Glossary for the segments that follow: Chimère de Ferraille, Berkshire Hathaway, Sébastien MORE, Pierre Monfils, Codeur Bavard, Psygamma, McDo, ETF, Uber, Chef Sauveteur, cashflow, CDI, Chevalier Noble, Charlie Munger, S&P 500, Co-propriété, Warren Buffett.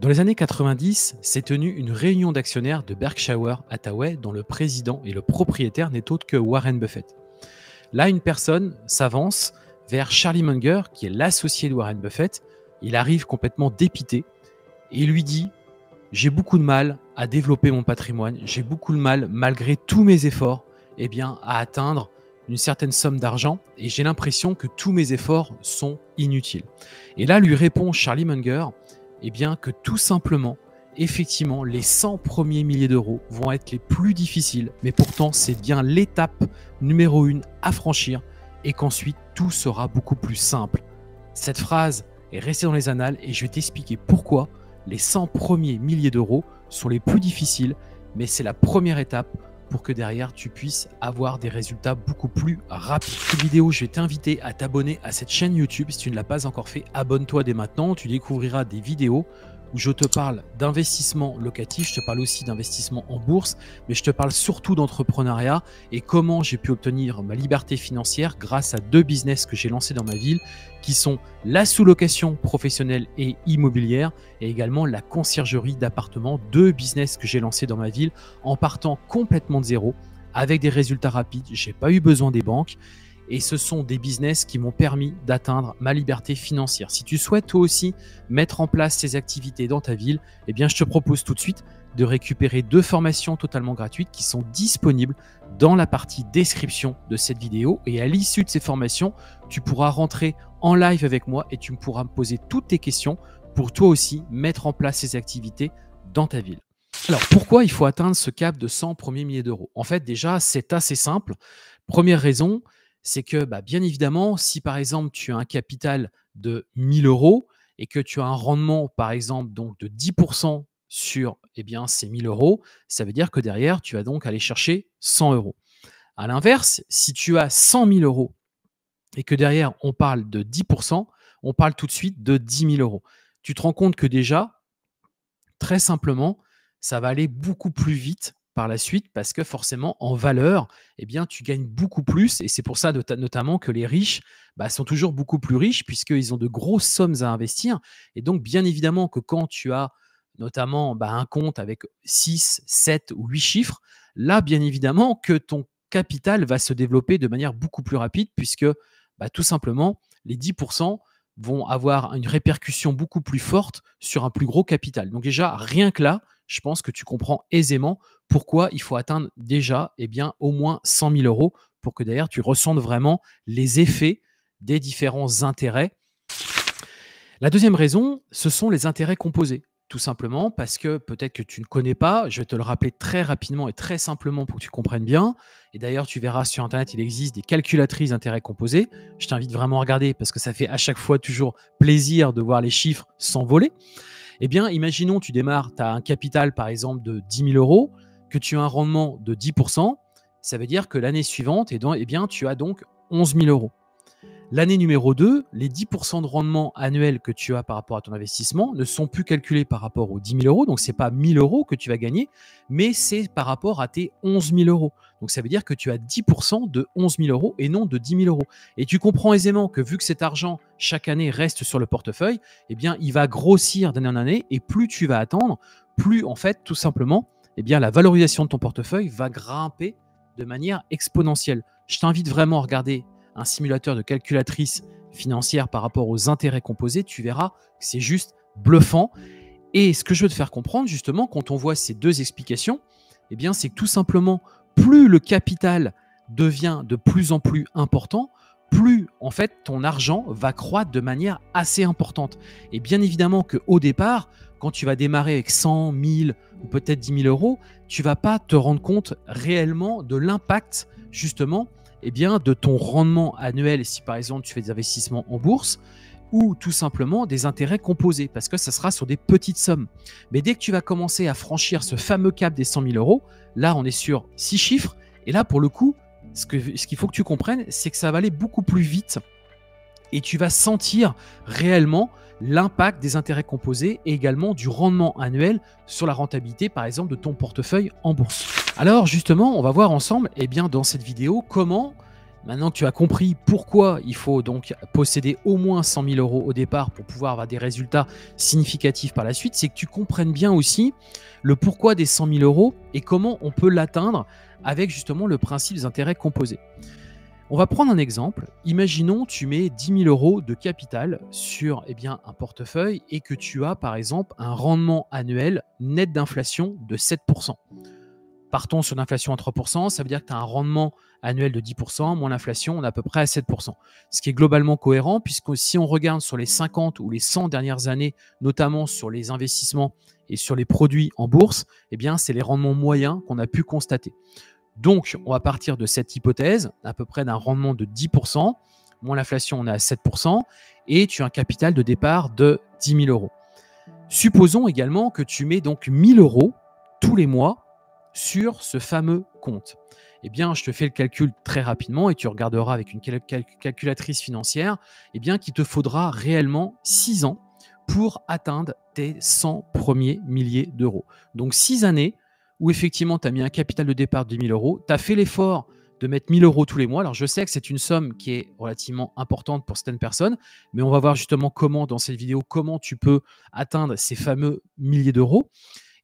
Dans les années 90, s'est tenue une réunion d'actionnaires de Berkshire Hathaway dont le président et le propriétaire n'est autre que Warren Buffett. Là, une personne s'avance vers Charlie Munger, qui est l'associé de Warren Buffett. Il arrive complètement dépité et lui dit « J'ai beaucoup de mal à développer mon patrimoine, j'ai beaucoup de mal, malgré tous mes efforts, eh bien, à atteindre une certaine somme d'argent et j'ai l'impression que tous mes efforts sont inutiles. » Et là, lui répond Charlie Munger eh bien, que tout simplement, effectivement, les 100 premiers milliers d'euros vont être les plus difficiles, mais pourtant, c'est bien l'étape numéro 1 à franchir et qu'ensuite, tout sera beaucoup plus simple. Cette phrase est restée dans les annales et je vais t'expliquer pourquoi les 100 premiers milliers d'euros sont les plus difficiles, mais c'est la première étape pour que derrière, tu puisses avoir des résultats beaucoup plus rapides. Cette vidéo, je vais t'inviter à t'abonner à cette chaîne YouTube. Si tu ne l'as pas encore fait, abonne-toi dès maintenant. Tu découvriras des vidéos où je te parle d'investissement locatif, je te parle aussi d'investissement en bourse, mais je te parle surtout d'entrepreneuriat et comment j'ai pu obtenir ma liberté financière grâce à deux business que j'ai lancés dans ma ville, qui sont la sous-location professionnelle et immobilière et également la conciergerie d'appartements, deux business que j'ai lancés dans ma ville en partant complètement de zéro, avec des résultats rapides, j'ai pas eu besoin des banques. Et ce sont des business qui m'ont permis d'atteindre ma liberté financière. Si tu souhaites toi aussi mettre en place ces activités dans ta ville, eh bien, je te propose tout de suite de récupérer deux formations totalement gratuites qui sont disponibles dans la partie description de cette vidéo. Et à l'issue de ces formations, tu pourras rentrer en live avec moi et tu pourras me poser toutes tes questions pour toi aussi mettre en place ces activités dans ta ville. Alors, pourquoi il faut atteindre ce cap de 100 premiers milliers d'euros? En fait, déjà, c'est assez simple. Première raison, c'est que bien évidemment, si par exemple, tu as un capital de 1000 euros et que tu as un rendement, par exemple, donc de 10% sur ces 1000 euros, ça veut dire que derrière, tu vas donc aller chercher 100 euros. À l'inverse, si tu as 100 000 euros et que derrière, on parle de 10%, on parle tout de suite de 10 000 euros. Tu te rends compte que déjà, très simplement, ça va aller beaucoup plus vite par la suite, parce que forcément en valeur, eh bien, tu gagnes beaucoup plus et c'est pour ça notamment que les riches sont toujours beaucoup plus riches puisqu'ils ont de grosses sommes à investir et donc bien évidemment que quand tu as notamment un compte avec 6, 7 ou 8 chiffres, là bien évidemment que ton capital va se développer de manière beaucoup plus rapide puisque tout simplement les 10% vont avoir une répercussion beaucoup plus forte sur un plus gros capital. Donc déjà, rien que là, je pense que tu comprends aisément pourquoi il faut atteindre déjà au moins 100 000 euros pour que derrière, tu ressentes vraiment les effets des différents intérêts. La deuxième raison, ce sont les intérêts composés. Tout simplement parce que peut-être que tu ne connais pas, je vais te le rappeler très rapidement et très simplement pour que tu comprennes bien. Et d'ailleurs, tu verras sur Internet, il existe des calculatrices d'intérêts composés. Je t'invite vraiment à regarder parce que ça fait à chaque fois toujours plaisir de voir les chiffres s'envoler. Eh bien, imaginons, tu démarres, tu as un capital par exemple de 10 000 euros, que tu as un rendement de 10%. Ça veut dire que l'année suivante, tu as donc 11 000 euros. L'année numéro 2, les 10% de rendement annuel que tu as par rapport à ton investissement ne sont plus calculés par rapport aux 10 000 euros. Donc, ce n'est pas 1 000 euros que tu vas gagner, mais c'est par rapport à tes 11 000 euros. Donc, ça veut dire que tu as 10% de 11 000 euros et non de 10 000 euros. Et tu comprends aisément que vu que cet argent, chaque année, reste sur le portefeuille, eh bien, il va grossir d'année en année et plus tu vas attendre, plus en fait, tout simplement, la valorisation de ton portefeuille va grimper de manière exponentielle. Je t'invite vraiment à regarder un simulateur de calculatrice financière par rapport aux intérêts composés, tu verras que c'est juste bluffant. Et ce que je veux te faire comprendre, justement, quand on voit ces deux explications, eh bien, c'est que tout simplement, plus le capital devient de plus en plus important, plus en fait ton argent va croître de manière assez importante. Et bien évidemment qu'au départ, quand tu vas démarrer avec 100, 1000 ou peut-être 10 000 euros, tu ne vas pas te rendre compte réellement de l'impact justement de ton rendement annuel si par exemple tu fais des investissements en bourse ou tout simplement des intérêts composés parce que ça sera sur des petites sommes. Mais dès que tu vas commencer à franchir ce fameux cap des 100 000 euros, là on est sur 6 chiffres et là pour le coup, ce qu'il faut que tu comprennes, c'est que ça va aller beaucoup plus vite et tu vas sentir réellement l'impact des intérêts composés et également du rendement annuel sur la rentabilité, par exemple, de ton portefeuille en bourse. Alors justement, on va voir ensemble, dans cette vidéo, comment Maintenant que tu as compris pourquoi il faut donc posséder au moins 100 000 € au départ pour pouvoir avoir des résultats significatifs par la suite, c'est que tu comprennes bien aussi le pourquoi des 100 000 € et comment on peut l'atteindre avec justement le principe des intérêts composés. On va prendre un exemple. Imaginons tu mets 10 000 € de capital sur un portefeuille et que tu as par exemple un rendement annuel net d'inflation de 7 %. Partons sur l'inflation à 3 %, ça veut dire que tu as un rendement annuel de 10 % moins l'inflation, on est à peu près à 7 %. Ce qui est globalement cohérent puisque si on regarde sur les 50 ou les 100 dernières années, notamment sur les investissements et sur les produits en bourse, c'est les rendements moyens qu'on a pu constater. Donc, on va partir de cette hypothèse, à peu près d'un rendement de 10 %, moins l'inflation, on est à 7 %, et tu as un capital de départ de 10 000 €. Supposons également que tu mets donc 1 000 € tous les mois sur ce fameux compte. Je te fais le calcul très rapidement et tu regarderas avec une calculatrice financière qu'il te faudra réellement 6 ans pour atteindre tes 100 premiers milliers d'euros. Donc, 6 années où effectivement tu as mis un capital de départ de 1 000 €, tu as fait l'effort de mettre 1 000 € tous les mois. Alors, je sais que c'est une somme qui est relativement importante pour certaines personnes, mais on va voir justement comment dans cette vidéo, comment tu peux atteindre ces fameux milliers d'euros.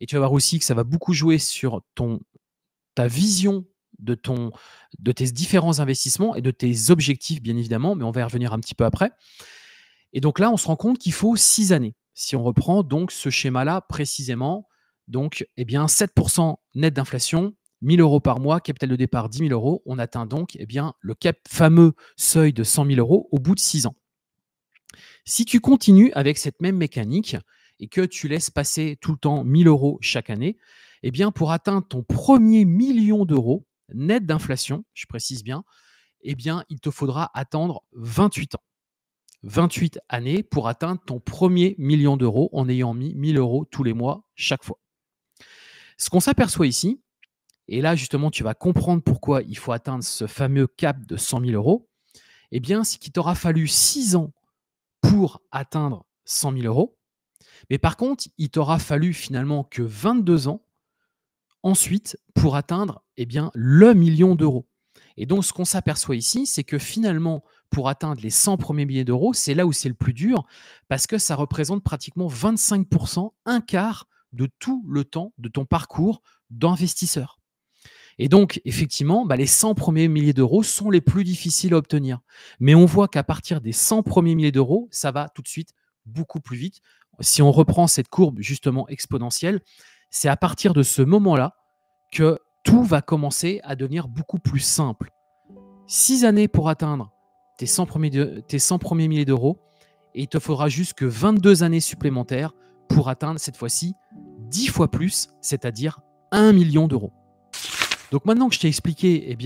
Et tu vas voir aussi que ça va beaucoup jouer sur ta vision de tes différents investissements et de tes objectifs, bien évidemment, mais on va y revenir un petit peu après. Et donc là, on se rend compte qu'il faut 6 années. Si on reprend donc ce schéma-là précisément, donc 7 % net d'inflation, 1 000 € par mois, capital de départ 10 000 €, on atteint donc le fameux seuil de 100 000 € au bout de 6 ans. Si tu continues avec cette même mécanique, et que tu laisses passer tout le temps 1 000 € chaque année, pour atteindre ton premier million € net d'inflation, je précise bien, il te faudra attendre 28 ans. 28 années pour atteindre ton premier million € en ayant mis 1 000 € tous les mois chaque fois. Ce qu'on s'aperçoit ici, et là justement tu vas comprendre pourquoi il faut atteindre ce fameux cap de 100 000 €, c'est qu'il t'aura fallu 6 ans pour atteindre 100 000 €. Mais par contre, il t'aura fallu finalement que 22 ans ensuite pour atteindre le million €. Et donc, ce qu'on s'aperçoit ici, c'est que finalement, pour atteindre les 100 premiers milliers d'euros, c'est là où c'est le plus dur parce que ça représente pratiquement 25 %, un quart de tout le temps de ton parcours d'investisseur. Et donc, effectivement, les 100 premiers milliers d'euros sont les plus difficiles à obtenir. Mais on voit qu'à partir des 100 premiers milliers d'euros, ça va tout de suite beaucoup plus vite. Si on reprend cette courbe justement exponentielle, c'est à partir de ce moment-là que tout va commencer à devenir beaucoup plus simple. 6 années pour atteindre tes 100 premiers milliers d'euros et il te faudra juste que 22 années supplémentaires pour atteindre cette fois-ci 10 fois plus, c'est-à-dire 1 million €. Donc maintenant que je t'ai expliqué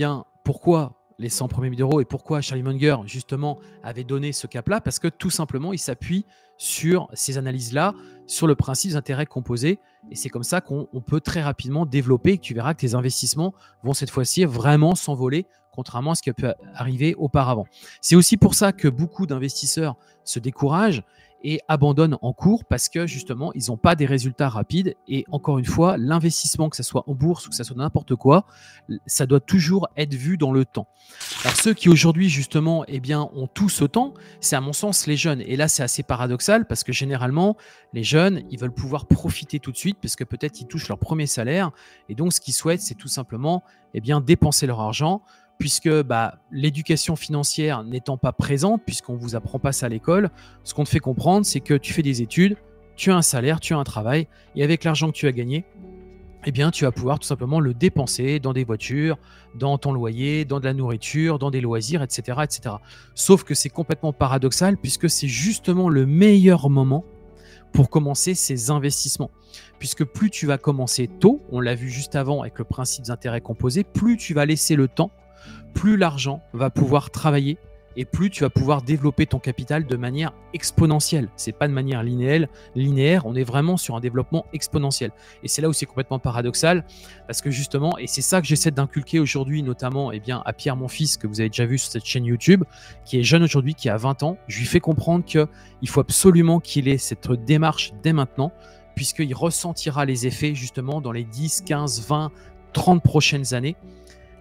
pourquoi les 100 premiers milliers d'euros et pourquoi Charlie Munger justement avait donné ce cap-là, parce que tout simplement il s'appuie sur ces analyses-là, sur le principe des intérêts composés, et c'est comme ça qu'on peut très rapidement développer et que tu verras que tes investissements vont cette fois-ci vraiment s'envoler, contrairement à ce qui a pu arriver auparavant. C'est aussi pour ça que beaucoup d'investisseurs se découragent et abandonnent en cours parce que justement, ils n'ont pas des résultats rapides. Et encore une fois, l'investissement, que ce soit en bourse ou que ce soit n'importe quoi, ça doit toujours être vu dans le temps. Alors ceux qui aujourd'hui justement ont tout ce temps, c'est à mon sens les jeunes. Et là, c'est assez paradoxal parce que généralement, les jeunes, ils veulent pouvoir profiter tout de suite parce que peut-être ils touchent leur premier salaire. Et donc, ce qu'ils souhaitent, c'est tout simplement dépenser leur argent, puisque l'éducation financière n'étant pas présente, puisqu'on ne vous apprend pas ça à l'école, ce qu'on te fait comprendre, c'est que tu fais des études, tu as un salaire, tu as un travail, et avec l'argent que tu as gagné, tu vas pouvoir tout simplement le dépenser dans des voitures, dans ton loyer, dans de la nourriture, dans des loisirs, etc. etc. Sauf que c'est complètement paradoxal, puisque c'est justement le meilleur moment pour commencer ces investissements. Puisque plus tu vas commencer tôt, on l'a vu juste avant avec le principe des intérêts composés, plus tu vas laisser le temps, plus l'argent va pouvoir travailler et plus tu vas pouvoir développer ton capital de manière exponentielle. Ce n'est pas de manière linéaire, on est vraiment sur un développement exponentiel. Et c'est là où c'est complètement paradoxal parce que justement, et c'est ça que j'essaie d'inculquer aujourd'hui, notamment à Pierre Monfils, que vous avez déjà vu sur cette chaîne YouTube, qui est jeune aujourd'hui, qui a 20 ans. Je lui fais comprendre qu'il faut absolument qu'il ait cette démarche dès maintenant puisqu'il ressentira les effets justement dans les 10, 15, 20, 30 prochaines années.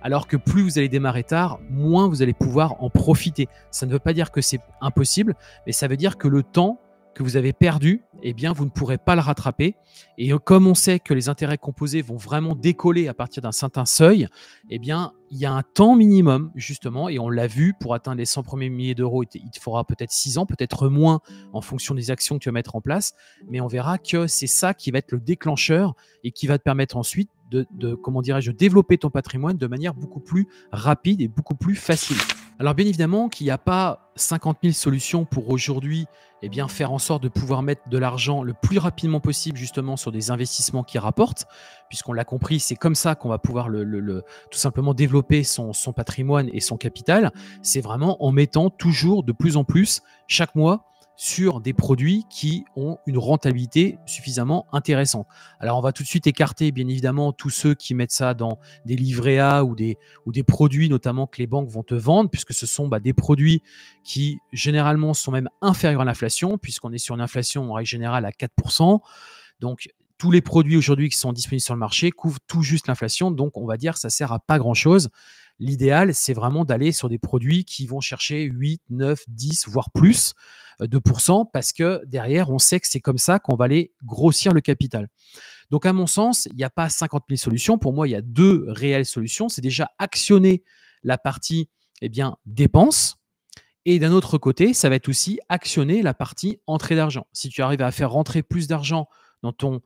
alors que plus vous allez démarrer tard, moins vous allez pouvoir en profiter. Ça ne veut pas dire que c'est impossible, mais ça veut dire que le temps que vous avez perdu, eh bien, vous ne pourrez pas le rattraper. Et comme on sait que les intérêts composés vont vraiment décoller à partir d'un certain seuil, eh bien, il y a un temps minimum, justement, et on l'a vu, pour atteindre les 100 premiers milliers d'euros, il te faudra peut-être 6 ans, peut-être moins en fonction des actions que tu vas mettre en place, mais on verra que c'est ça qui va être le déclencheur et qui va te permettre ensuite de développer ton patrimoine de manière beaucoup plus rapide et beaucoup plus facile. Alors bien évidemment qu'il n'y a pas 50 000 solutions pour aujourd'hui eh bien faire en sorte de pouvoir mettre de l'argent le plus rapidement possible justement sur des investissements qui rapportent, puisqu'on l'a compris, c'est comme ça qu'on va pouvoir tout simplement développer son patrimoine et son capital. C'est vraiment en mettant toujours de plus en plus chaque mois sur des produits qui ont une rentabilité suffisamment intéressante. Alors, on va tout de suite écarter, bien évidemment, tous ceux qui mettent ça dans des livrets A ou des produits, notamment, que les banques vont te vendre, puisque ce sont des produits qui, généralement, sont même inférieurs à l'inflation, puisqu'on est sur une inflation, en règle générale, à 4%. Donc, tous les produits aujourd'hui qui sont disponibles sur le marché couvrent tout juste l'inflation. Donc, on va dire que ça ne sert à pas grand-chose. L'idéal, c'est vraiment d'aller sur des produits qui vont chercher 8, 9, 10, voire plus de % parce que derrière, on sait que c'est comme ça qu'on va aller grossir le capital. Donc, à mon sens, il n'y a pas 50 000 solutions. Pour moi, il y a 2 réelles solutions. C'est déjà actionner la partie dépenses. Et d'un autre côté, ça va être aussi actionner la partie entrée d'argent. Si tu arrives à faire rentrer plus d'argent dans ton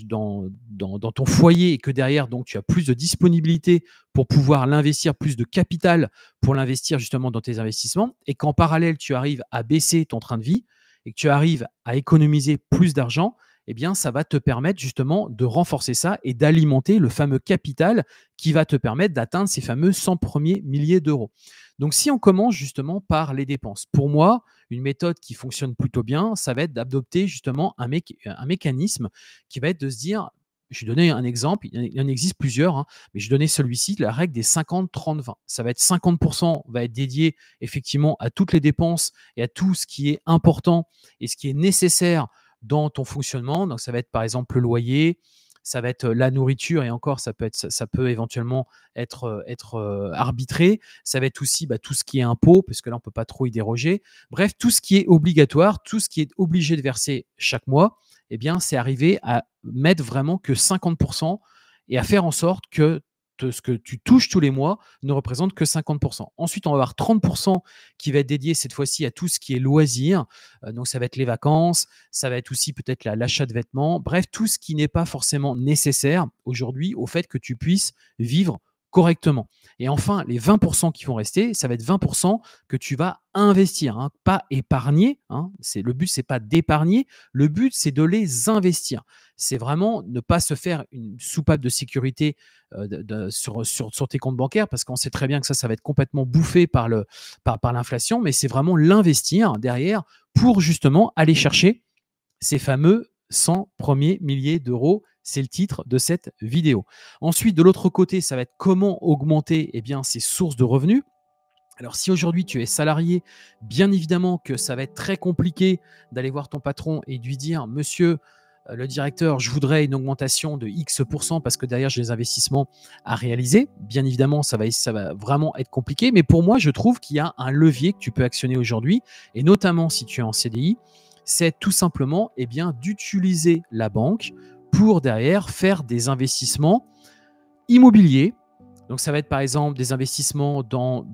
dans ton foyer et que derrière, donc, tu as plus de disponibilité pour pouvoir l'investir, plus de capital pour l'investir justement dans tes investissements et qu'en parallèle, tu arrives à baisser ton train de vie et que tu arrives à économiser plus d'argent, eh bien, ça va te permettre justement de renforcer ça et d'alimenter le fameux capital qui va te permettre d'atteindre ces fameux 100 premiers milliers d'euros. Donc, si on commence justement par les dépenses, pour moi, une méthode qui fonctionne plutôt bien, ça va être d'adopter justement un mécanisme qui va être de se dire, je vais donner un exemple, il en existe plusieurs, mais je vais donner celui-ci, la règle des 50-30-20. Ça va être 50% va être dédié effectivement à toutes les dépenses et à tout ce qui est important et ce qui est nécessaire dans ton fonctionnement. Donc, ça va être par exemple le loyer, ça va être la nourriture et encore, ça peut éventuellement être arbitré. Ça va être aussi tout ce qui est impôt, parce que là, on ne peut pas trop y déroger. Bref, tout ce qui est obligatoire, tout ce qui est obligé de verser chaque mois, eh bien, c'est arriver à mettre vraiment que 50% et à faire en sorte que ce que tu touches tous les mois ne représente que 50%. Ensuite, on va avoir 30% qui va être dédié cette fois-ci à tout ce qui est loisirs. Donc, ça va être les vacances, ça va être aussi peut-être l'achat de vêtements. Bref, tout ce qui n'est pas forcément nécessaire aujourd'hui au fait que tu puisses vivre correctement. Et enfin, les 20% qui vont rester, ça va être 20% que tu vas investir, pas épargner. Le but, ce n'est pas d'épargner. Le but, c'est de les investir. C'est vraiment ne pas se faire une soupape de sécurité sur tes comptes bancaires parce qu'on sait très bien que ça va être complètement bouffé par l'inflation, mais c'est vraiment l'investir derrière pour justement aller chercher ces fameux 100 premiers milliers d'euros. C'est le titre de cette vidéo. Ensuite, de l'autre côté, ça va être comment augmenter ces sources de revenus. Alors, si aujourd'hui tu es salarié, bien évidemment que ça va être très compliqué d'aller voir ton patron et de lui dire « Monsieur le directeur, je voudrais une augmentation de X% parce que derrière, j'ai des investissements à réaliser. » Bien évidemment, ça va vraiment être compliqué. Mais pour moi, je trouve qu'il y a un levier que tu peux actionner aujourd'hui et notamment si tu es en CDI, c'est tout simplement d'utiliser la banque pour derrière faire des investissements immobiliers. Donc, ça va être par exemple des investissements dans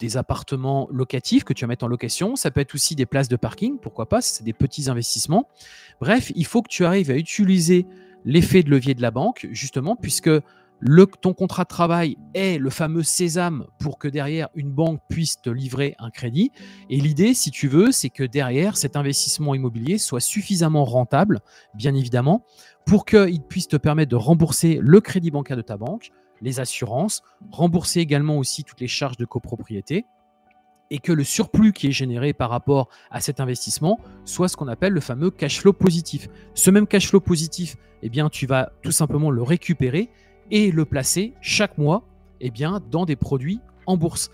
des appartements locatifs que tu vas mettre en location. Ça peut être aussi des places de parking, pourquoi pas, c'est des petits investissements. Bref, il faut que tu arrives à utiliser l'effet de levier de la banque justement puisque ton contrat de travail est le fameux sésame pour que derrière une banque puisse te livrer un crédit. Et l'idée, si tu veux, c'est que derrière cet investissement immobilier soit suffisamment rentable, bien évidemment, pour qu'il puisse te permettre de rembourser le crédit bancaire de ta banque, les assurances, rembourser également aussi toutes les charges de copropriété et que le surplus qui est généré par rapport à cet investissement soit ce qu'on appelle le fameux cash flow positif. Ce même cash flow positif, tu vas tout simplement le récupérer et le placer chaque mois dans des produits en bourse.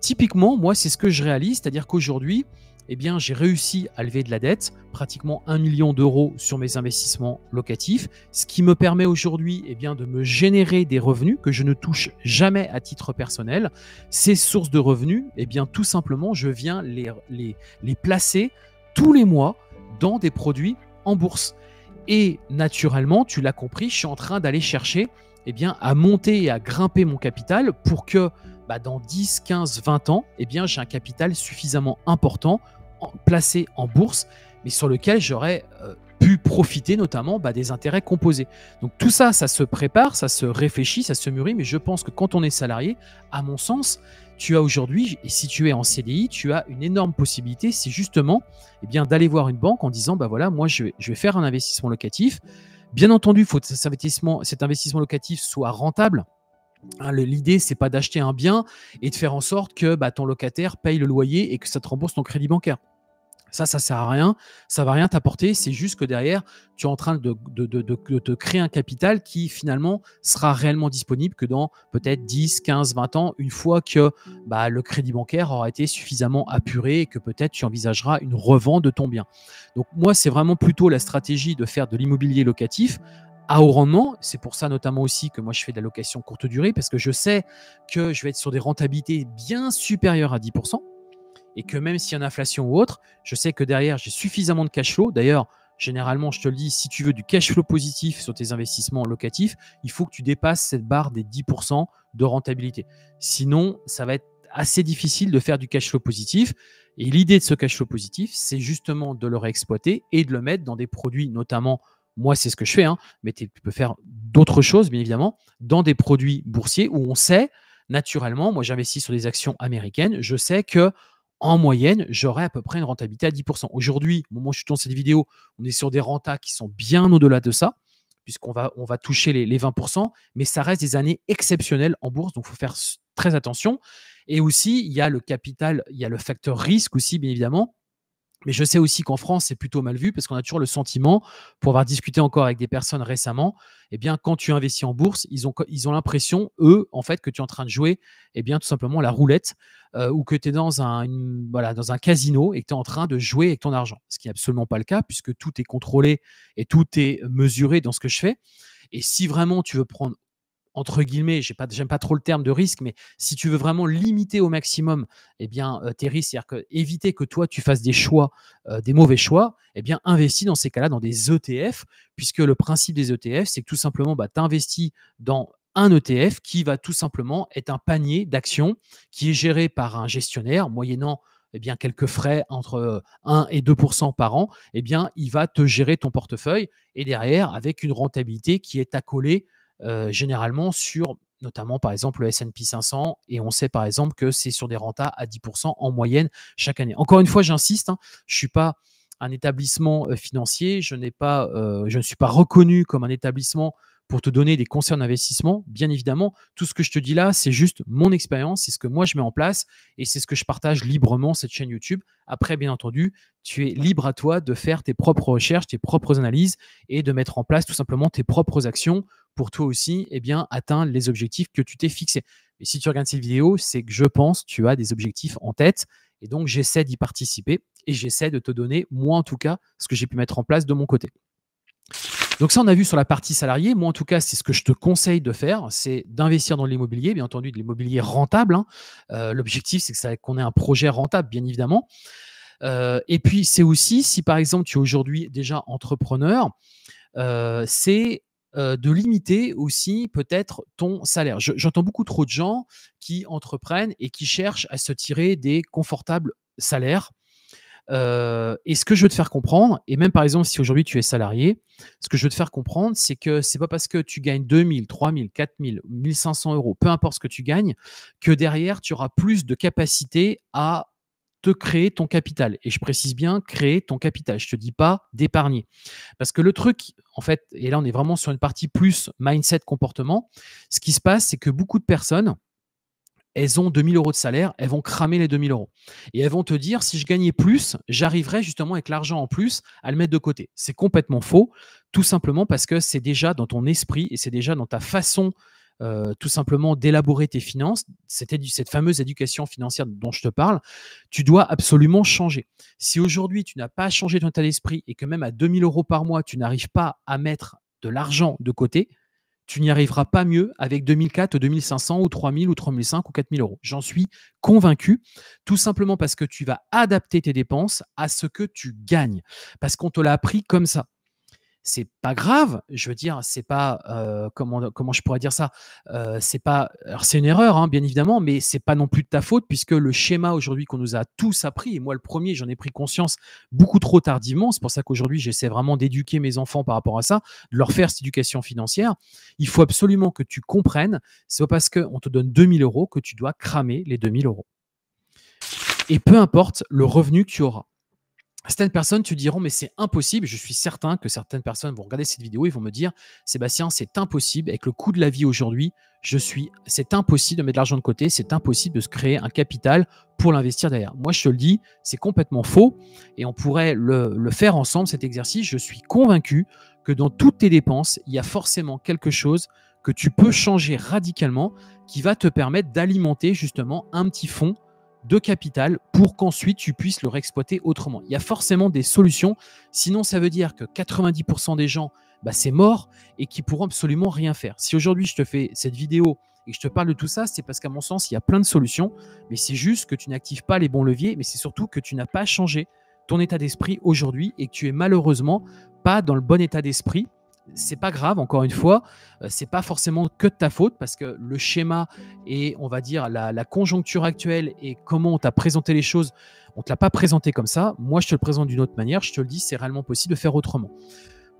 Typiquement, moi, c'est ce que je réalise, c'est-à-dire qu'aujourd'hui, eh bien, j'ai réussi à lever de la dette, pratiquement 1 million d'euros sur mes investissements locatifs, ce qui me permet aujourd'hui eh bien, de me générer des revenus que je ne touche jamais à titre personnel. Ces sources de revenus, eh bien, tout simplement, je viens les placer tous les mois dans des produits en bourse. Et naturellement, tu l'as compris, je suis en train d'aller chercher eh bien, à monter et à grimper mon capital pour que dans 10, 15, 20 ans, eh bien, j'ai un capital suffisamment important placé en bourse, mais sur lequel j'aurais pu profiter notamment des intérêts composés. Donc tout ça, ça se prépare, ça se réfléchit, ça se mûrit, mais je pense que quand on est salarié, à mon sens, tu as aujourd'hui, et si tu es en CDI, tu as une énorme possibilité, c'est justement eh bien, d'aller voir une banque en disant, voilà, moi je vais faire un investissement locatif. Bien entendu, il faut que cet investissement locatif soit rentable. L'idée, ce n'est pas d'acheter un bien et de faire en sorte que ton locataire paye le loyer et que ça te rembourse ton crédit bancaire. Ça ne sert à rien, ça ne va rien t'apporter, c'est juste que derrière, tu es en train de créer un capital qui finalement sera réellement disponible que dans peut-être 10, 15, 20 ans, une fois que le crédit bancaire aura été suffisamment apuré et que peut-être tu envisageras une revente de ton bien. Donc moi, c'est vraiment plutôt la stratégie de faire de l'immobilier locatif à haut rendement. C'est pour ça notamment aussi que moi je fais de la location courte durée parce que je sais que je vais être sur des rentabilités bien supérieures à 10% et que même s'il y a une inflation ou autre, je sais que derrière j'ai suffisamment de cash flow. D'ailleurs, généralement, je te le dis, si tu veux du cash flow positif sur tes investissements locatifs, il faut que tu dépasses cette barre des 10% de rentabilité. Sinon, ça va être assez difficile de faire du cash flow positif. Et l'idée de ce cash flow positif, c'est justement de le réexploiter et de le mettre dans des produits notamment. Moi, c'est ce que je fais, hein, mais tu peux faire d'autres choses, bien évidemment, dans des produits boursiers où on sait, naturellement, moi j'investis sur des actions américaines, je sais que en moyenne, j'aurai à peu près une rentabilité à 10%. Aujourd'hui, au moment où je tourne cette vidéo, on est sur des rentas qui sont bien au-delà de ça, puisqu'on va toucher les 20%, mais ça reste des années exceptionnelles en bourse, donc il faut faire très attention. Et aussi, il y a le capital, il y a le facteur risque aussi, bien évidemment. Mais je sais aussi qu'en France, c'est plutôt mal vu parce qu'on a toujours le sentiment, pour avoir discuté encore avec des personnes récemment, eh bien, quand tu investis en bourse, ils ont l'impression, eux, en fait, que tu es en train de jouer eh bien, tout simplement la roulette ou que tu es dans un casino et que tu es en train de jouer avec ton argent. Ce qui n'est absolument pas le cas puisque tout est contrôlé et tout est mesuré dans ce que je fais. Et si vraiment tu veux prendre entre guillemets, j'aime pas trop le terme de risque, mais si tu veux vraiment limiter au maximum eh bien, tes risques, c'est-à-dire que, éviter que toi, tu fasses des choix, des mauvais choix, eh bien, investis dans ces cas-là dans des ETF, puisque le principe des ETF, c'est que tout simplement, tu investis dans un ETF qui va tout simplement être un panier d'actions qui est géré par un gestionnaire moyennant eh bien, quelques frais entre 1 et 2% par an, eh bien, il va te gérer ton portefeuille et derrière, avec une rentabilité qui est accolée généralement sur notamment par exemple le S&P 500 et on sait par exemple que c'est sur des rentas à 10% en moyenne chaque année. Encore une fois, j'insiste, hein, je ne suis pas un établissement financier, je ne suis pas reconnu comme un établissement pour te donner des conseils d'investissement. Bien évidemment, tout ce que je te dis là, c'est juste mon expérience, c'est ce que moi je mets en place et c'est ce que je partage librement cette chaîne YouTube. Après, bien entendu, tu es libre à toi de faire tes propres recherches, tes propres analyses et de mettre en place tout simplement tes propres actions pour toi aussi, eh bien, atteindre les objectifs que tu t'es fixés. Et si tu regardes cette vidéo, c'est que je pense que tu as des objectifs en tête. Et donc, j'essaie d'y participer et j'essaie de te donner, moi en tout cas, ce que j'ai pu mettre en place de mon côté. Donc ça, on a vu sur la partie salariée. Moi, en tout cas, c'est ce que je te conseille de faire, c'est d'investir dans l'immobilier, bien entendu, de l'immobilier rentable, hein. L'objectif, c'est qu'on ait un projet rentable, bien évidemment. Et puis, c'est aussi, si par exemple, tu es aujourd'hui déjà entrepreneur, c'est de limiter aussi peut-être ton salaire. J'entends beaucoup trop de gens qui entreprennent et qui cherchent à se tirer des confortables salaires. Et ce que je veux te faire comprendre, et même par exemple si aujourd'hui tu es salarié, ce que je veux te faire comprendre, c'est que ce n'est pas parce que tu gagnes 2000, 3000, 4000, 1500 euros, peu importe ce que tu gagnes, que derrière tu auras plus de capacité à te créer ton capital. Et je précise bien créer ton capital. Je ne te dis pas d'épargner. Parce que le truc, en fait, et là on est vraiment sur une partie plus mindset, comportement, ce qui se passe, c'est que beaucoup de personnes, elles ont 2000 euros de salaire, elles vont cramer les 2000 euros. Et elles vont te dire, si je gagnais plus, j'arriverais justement avec l'argent en plus à le mettre de côté. C'est complètement faux, tout simplement parce que c'est déjà dans ton esprit et c'est déjà dans ta façon tout simplement d'élaborer tes finances, c'était cette fameuse éducation financière dont je te parle, tu dois absolument changer. Si aujourd'hui, tu n'as pas changé ton état d'esprit et que même à 2 000 € par mois, tu n'arrives pas à mettre de l'argent de côté, tu n'y arriveras pas mieux avec 2 400 ou 2 500 ou 3 000 ou 3 500 ou 4 000 €. J'en suis convaincu, tout simplement parce que tu vas adapter tes dépenses à ce que tu gagnes, parce qu'on te l'a appris comme ça. C'est pas grave, je veux dire, c'est pas comment je pourrais dire ça, c'est pas, alors c'est une erreur hein, bien évidemment, mais c'est pas non plus de ta faute puisque le schéma aujourd'hui qu'on nous a tous appris, et moi le premier, j'en ai pris conscience beaucoup trop tardivement, c'est pour ça qu'aujourd'hui j'essaie vraiment d'éduquer mes enfants par rapport à ça, de leur faire cette éducation financière. Il faut absolument que tu comprennes, c'est pas parce qu'on te donne 2 000 € que tu dois cramer les 2 000 €. Et peu importe le revenu que tu auras. Certaines personnes te diront, mais c'est impossible. Je suis certain que certaines personnes vont regarder cette vidéo et vont me dire, Sébastien, c'est impossible. Avec le coût de la vie aujourd'hui, c'est impossible de mettre de l'argent de côté. C'est impossible de se créer un capital pour l'investir derrière. Moi, je te le dis, c'est complètement faux et on pourrait le faire ensemble, cet exercice. Je suis convaincu que dans toutes tes dépenses, il y a forcément quelque chose que tu peux changer radicalement qui va te permettre d'alimenter justement un petit fonds de capital pour qu'ensuite tu puisses le réexploiter autrement. Il y a forcément des solutions, sinon ça veut dire que 90% des gens, c'est mort et qu'ils pourront absolument rien faire. Si aujourd'hui je te fais cette vidéo et que je te parle de tout ça, c'est parce qu'à mon sens, il y a plein de solutions, mais c'est juste que tu n'actives pas les bons leviers, mais c'est surtout que tu n'as pas changé ton état d'esprit aujourd'hui et que tu es malheureusement pas dans le bon état d'esprit. C'est pas grave, encore une fois, c'est pas forcément que de ta faute parce que le schéma et on va dire la conjoncture actuelle et comment on t'a présenté les choses, on ne te l'a pas présenté comme ça. Moi, je te le présente d'une autre manière, je te le dis, c'est réellement possible de faire autrement.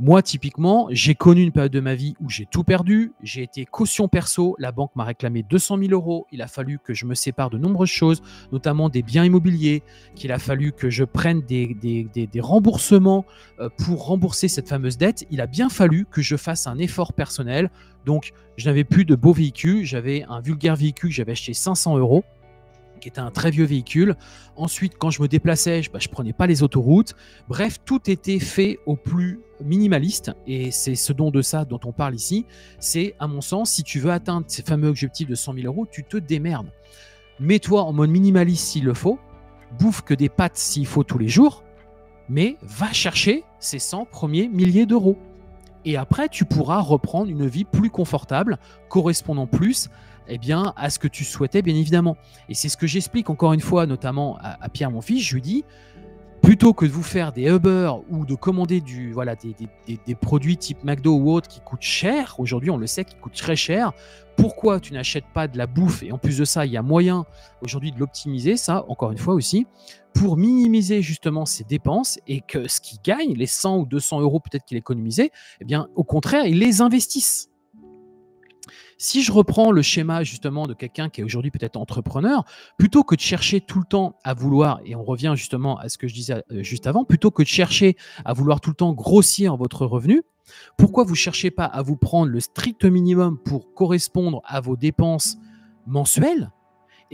Moi, typiquement, j'ai connu une période de ma vie où j'ai tout perdu, j'ai été caution perso, la banque m'a réclamé 200 000 €, il a fallu que je me sépare de nombreuses choses, notamment des biens immobiliers, qu'il a fallu que je prenne des remboursements pour rembourser cette fameuse dette. Il a bien fallu que je fasse un effort personnel, donc je n'avais plus de beaux véhicules, j'avais un vulgaire véhicule que j'avais acheté 500 € qui était un très vieux véhicule. Ensuite, quand je me déplaçais, je prenais pas les autoroutes. Bref, tout était fait au plus minimaliste et c'est dont on parle ici. C'est, à mon sens, si tu veux atteindre ces fameux objectifs de 100 000 €, tu te démerdes. Mets-toi en mode minimaliste s'il le faut, bouffe que des pâtes s'il faut tous les jours, mais va chercher ces 100 premiers milliers d'euros. Et après, tu pourras reprendre une vie plus confortable, correspondant plus à ce que tu souhaitais, bien évidemment. Et c'est ce que j'explique encore une fois, notamment à Pierre Monfils. Je lui dis, plutôt que de vous faire des Uber ou de commander des produits type McDo ou autre qui coûtent cher, aujourd'hui on le sait, qui coûtent très cher, pourquoi tu n'achètes pas de la bouffe? Et en plus de ça, il y a moyen aujourd'hui de l'optimiser, ça, encore une fois aussi, pour minimiser justement ses dépenses et que ce qu'il gagne, les 100 ou 200 € peut-être qu'il économisait, au contraire, il les investisse. Si je reprends le schéma justement de quelqu'un qui est aujourd'hui peut-être entrepreneur, plutôt que de chercher tout le temps à vouloir, et on revient justement à ce que je disais juste avant, plutôt que de chercher à vouloir tout le temps grossir votre revenu, pourquoi vous ne cherchez pas à vous prendre le strict minimum pour correspondre à vos dépenses mensuelles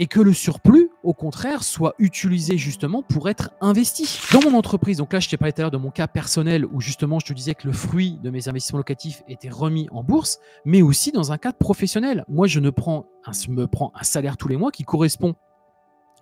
et que le surplus, au contraire, soit utilisé justement pour être investi dans mon entreprise. Donc là, je t'ai parlé tout à l'heure de mon cas personnel où justement, je te disais que le fruit de mes investissements locatifs était remis en bourse, mais aussi dans un cadre professionnel. Moi, je me prends un salaire tous les mois qui correspond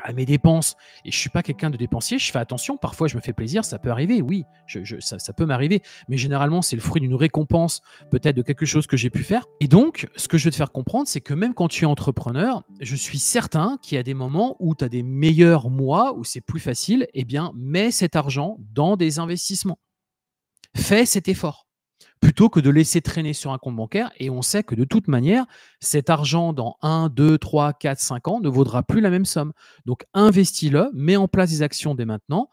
à mes dépenses et je ne suis pas quelqu'un de dépensier. Je fais attention. Parfois, je me fais plaisir. Ça peut arriver. Oui, ça peut m'arriver. Mais généralement, c'est le fruit d'une récompense, peut-être de quelque chose que j'ai pu faire. Et donc, ce que je veux te faire comprendre, c'est que même quand tu es entrepreneur, je suis certain qu'il y a des moments où tu as des meilleurs mois, où c'est plus facile. Mets cet argent dans des investissements. Fais cet effort. Plutôt que de laisser traîner sur un compte bancaire. Et on sait que de toute manière, cet argent dans 1, 2, 3, 4, 5 ans ne vaudra plus la même somme. Donc, investis-le, mets en place des actions dès maintenant.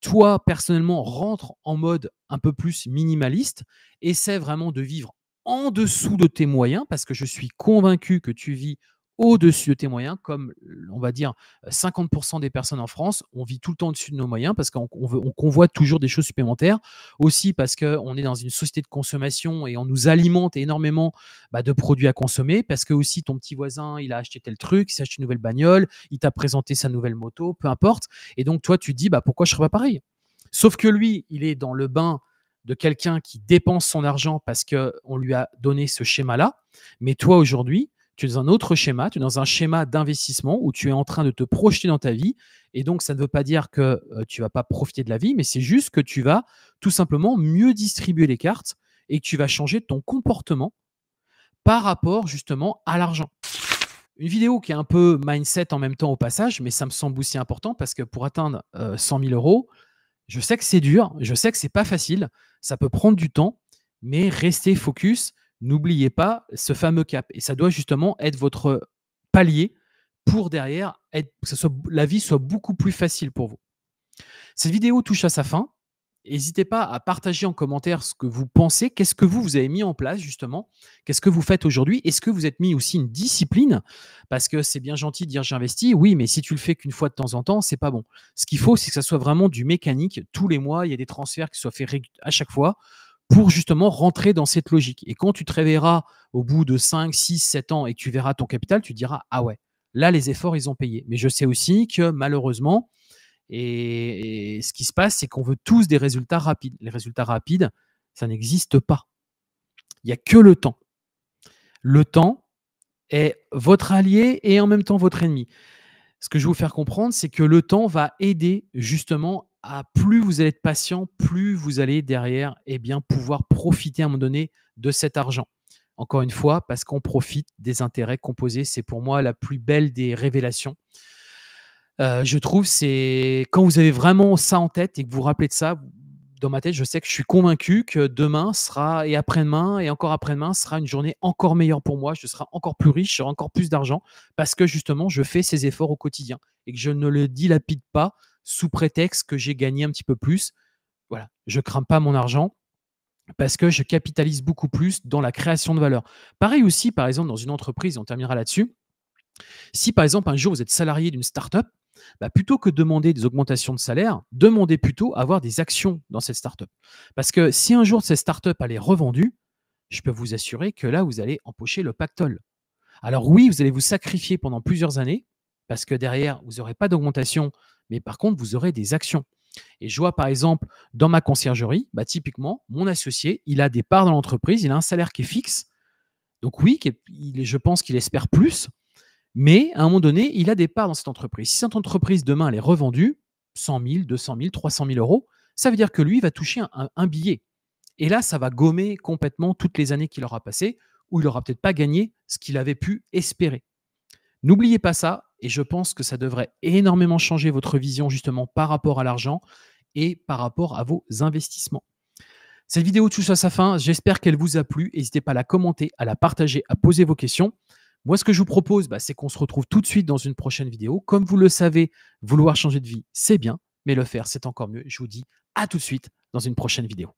Toi, personnellement, rentre en mode un peu plus minimaliste. Essaie vraiment de vivre en dessous de tes moyens parce que je suis convaincu que tu vis au-dessus de tes moyens, comme on va dire 50% des personnes en France, on vit tout le temps au-dessus de nos moyens parce qu'on convoite toujours des choses supplémentaires. Aussi parce qu'on est dans une société de consommation et on nous alimente énormément de produits à consommer parce que aussi ton petit voisin, il a acheté tel truc, il s'est acheté une nouvelle bagnole, il t'a présenté sa nouvelle moto, peu importe. Et donc, toi, tu te dis, pourquoi je ne serais pas pareil? Sauf que lui, il est dans le bain de quelqu'un qui dépense son argent parce qu'on lui a donné ce schéma-là. Mais toi, aujourd'hui, tu es dans un autre schéma, tu es dans un schéma d'investissement où tu es en train de te projeter dans ta vie. Et donc, ça ne veut pas dire que tu ne vas pas profiter de la vie, mais c'est juste que tu vas tout simplement mieux distribuer les cartes et que tu vas changer ton comportement par rapport justement à l'argent. Une vidéo qui est un peu mindset en même temps au passage, mais ça me semble aussi important parce que pour atteindre 100 000 €, je sais que c'est dur, je sais que ce n'est pas facile, ça peut prendre du temps, mais restez focus. N'oubliez pas ce fameux cap. Et ça doit justement être votre palier pour derrière, la vie soit beaucoup plus facile pour vous. Cette vidéo touche à sa fin. N'hésitez pas à partager en commentaire ce que vous pensez. Qu'est-ce que vous avez mis en place justement? Qu'est-ce que vous faites aujourd'hui? Est-ce que vous êtes mis aussi une discipline? Parce que c'est bien gentil de dire j'investis. Oui, mais si tu le fais qu'une fois de temps en temps, ce n'est pas bon. Ce qu'il faut, c'est que ça soit vraiment du mécanique. Tous les mois, il y a des transferts qui soient faits à chaque fois, pour justement rentrer dans cette logique. Et quand tu te réveilleras au bout de 5, 6, 7 ans et que tu verras ton capital, tu te diras « Ah ouais, là, les efforts, ils ont payé. » Mais je sais aussi que malheureusement, et ce qui se passe, c'est qu'on veut tous des résultats rapides. Les résultats rapides, ça n'existe pas. Il n'y a que le temps. Le temps est votre allié et en même temps votre ennemi. Ce que je veux vous faire comprendre, c'est que le temps va aider justement à plus vous allez être patient, plus vous allez derrière pouvoir profiter à un moment donné de cet argent. Encore une fois, parce qu'on profite des intérêts composés. C'est pour moi la plus belle des révélations. Je trouve c'est quand vous avez vraiment ça en tête et que vous vous rappelez de ça, dans ma tête, je sais que je suis convaincu que demain sera et après-demain et encore après-demain sera une journée encore meilleure pour moi. Je serai encore plus riche, j'aurai encore plus d'argent parce que justement, je fais ces efforts au quotidien et que je ne le dilapide pas sous prétexte que j'ai gagné un petit peu plus. Voilà, je ne crame pas mon argent parce que je capitalise beaucoup plus dans la création de valeur. Pareil aussi, par exemple, dans une entreprise, on terminera là-dessus. Si, par exemple, un jour, vous êtes salarié d'une start-up, bah, plutôt que demander des augmentations de salaire, demandez plutôt à avoir des actions dans cette start-up. Parce que si un jour, cette start-up elle est revendue, je peux vous assurer que là, vous allez empocher le pactole. Alors oui, vous allez vous sacrifier pendant plusieurs années parce que derrière, vous n'aurez pas d'augmentation, mais par contre, vous aurez des actions. Et je vois par exemple, dans ma conciergerie, bah, typiquement, mon associé, il a des parts dans l'entreprise, il a un salaire qui est fixe. Donc oui, je pense qu'il espère plus, mais à un moment donné, il a des parts dans cette entreprise. Si cette entreprise, demain, elle est revendue, 100 000, 200 000, 300 000 euros, ça veut dire que lui, il va toucher un billet. Et là, ça va gommer complètement toutes les années qu'il aura passées où il n'aura peut-être pas gagné ce qu'il avait pu espérer. N'oubliez pas ça. Et je pense que ça devrait énormément changer votre vision justement par rapport à l'argent et par rapport à vos investissements. Cette vidéo touche à sa fin. J'espère qu'elle vous a plu. N'hésitez pas à la commenter, à la partager, à poser vos questions. Moi, ce que je vous propose, c'est qu'on se retrouve tout de suite dans une prochaine vidéo. Comme vous le savez, vouloir changer de vie, c'est bien, mais le faire, c'est encore mieux. Je vous dis à tout de suite dans une prochaine vidéo.